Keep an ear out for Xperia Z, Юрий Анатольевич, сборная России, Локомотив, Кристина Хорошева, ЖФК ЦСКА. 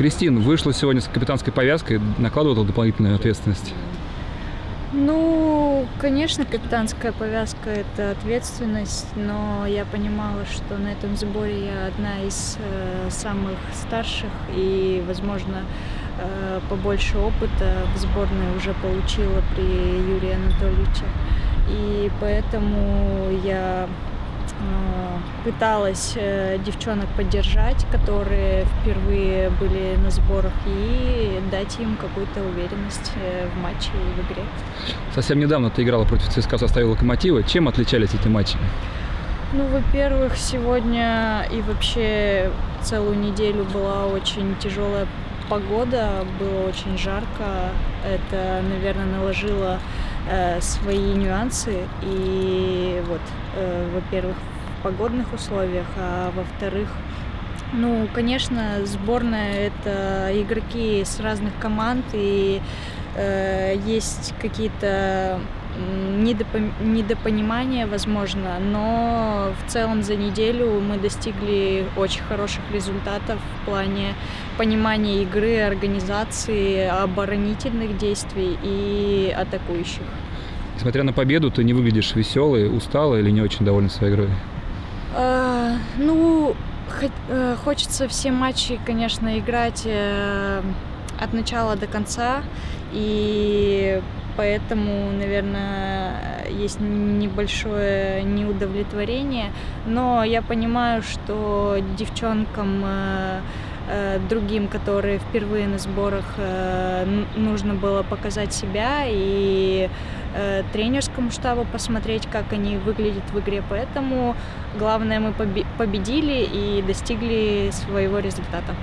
Кристина вышла сегодня с капитанской повязкой, накладывала дополнительную ответственность? Ну, конечно, капитанская повязка – это ответственность, но я понимала, что на этом сборе я одна из самых старших и, возможно, побольше опыта в сборной уже получила при Юрии Анатольевиче. И поэтому я пыталась девчонок поддержать, которые впервые были на сборах, и дать им какую-то уверенность в матче и в игре. Совсем недавно ты играла против ЦСКА в составе «Локомотива». Чем отличались эти матчи? Ну, во-первых, сегодня и вообще целую неделю была очень тяжелая погода, было очень жарко. Это, наверное, наложило свои нюансы. И вот, во-первых, в погодных условиях, а во-вторых, ну, конечно, сборная – это игроки с разных команд, и есть какие-то недопонимания, возможно, но в целом за неделю мы достигли очень хороших результатов в плане понимания игры, организации, оборонительных действий и атакующих. Несмотря на победу, ты не выглядишь веселой, усталой или не очень довольна своей игрой? Ну, хочется все матчи, конечно, играть от начала до конца, и поэтому, наверное, есть небольшое неудовлетворение. Но я понимаю, что девчонкам другим, которые впервые на сборах, нужно было показать себя, и тренерскому штабу посмотреть, как они выглядят в игре. Поэтому главное, мы победили и достигли своего результата.